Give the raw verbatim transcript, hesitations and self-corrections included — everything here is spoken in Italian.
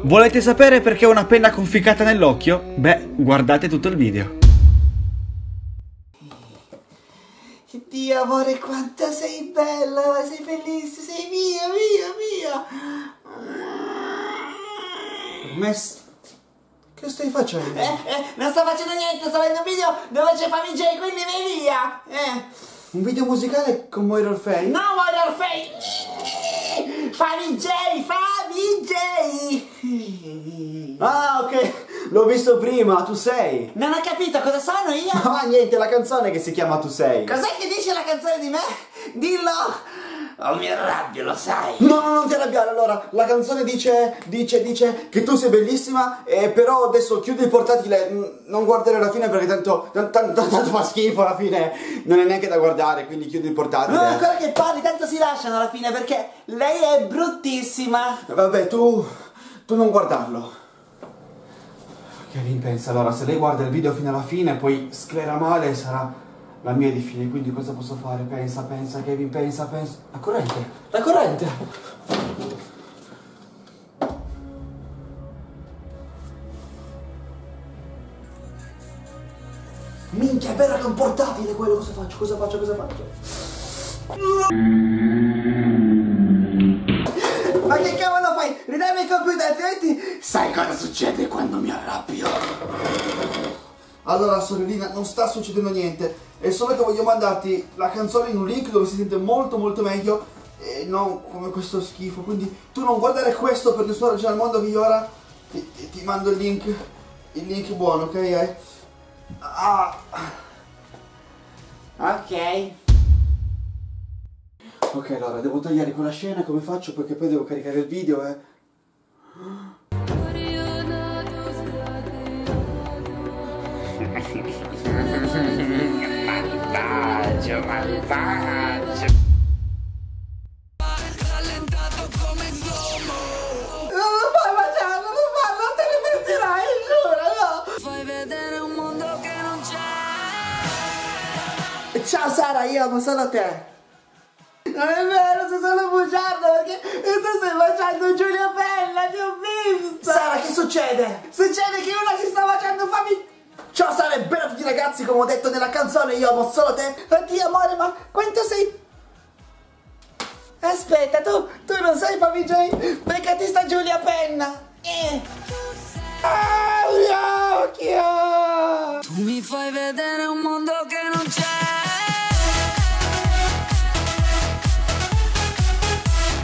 Volete sapere perché ho una penna conficcata nell'occhio? Beh, guardate tutto il video. Dio amore, quanto sei bella, ma sei bellissima, sei mia, mia, mia. Mess... Che stai facendo? Eh, eh, non sto facendo niente, sto vedendo un video dove c'è Famiglia, quindi vai via. Eh. Un video musicale con Moira Orfei? No, Moira Orfei! Famiglia, Famiglia! Ah, ok! L'ho visto prima, Tu Sei! Non ho capito, cosa sono io? No, niente, la canzone che si chiama Tu Sei. Cos'è che dice la canzone di me? Dillo! Oh, mi arrabbio, lo sai! No, no, non ti arrabbiare, allora, la canzone dice, dice, dice che tu sei bellissima, eh, però adesso chiudi il portatile, non guardare la fine perché tanto, tanto, tanto fa schifo alla fine, non è neanche da guardare, quindi chiudi il portatile. No, ancora che parli, tanto si lasciano alla fine perché lei è bruttissima. Vabbè, tu, tu non guardarlo. Kevin pensa, allora se lei guarda il video fino alla fine poi sclera male sarà la mia di fine, quindi cosa posso fare? Pensa, pensa, Kevin, pensa, pensa... La corrente, la corrente! Minchia, è vero che è un portatile quello, cosa faccio, cosa faccio, cosa faccio? No. Ma che cavolo? Ridammi il computer, altrimenti sai cosa succede quando mi arrabbio. Allora sorellina, non sta succedendo niente, è solo che voglio mandarti la canzone in un link dove si sente molto molto meglio e non come questo schifo, quindi tu non guardare questo per nessuna ragione al mondo, che io ora ti, ti, ti mando il link, il link buono, ok? Eh? Ah. Ok. Ok, allora devo tagliare quella scena, come faccio? Perché poi devo caricare il video, eh. Malvagio, malvagio. Rallentato come slomo. Non puoi baciarlo, non farlo, te ne pentirai, giuro, no. Fai vedere un mondo che non c'è. Ciao Sara, io amo solo te. Non è vero, sono solo bugiardo perché tu stai baciando Giulia Penna, ti ho visto! Sara, che succede? Succede che una si sta baciando famiglia! Ciao Sara, è bella a tutti ragazzi, come ho detto nella canzone, io amo solo te! Oddio amore, ma quanto sei... Aspetta, tu, tu non sei Famiglia?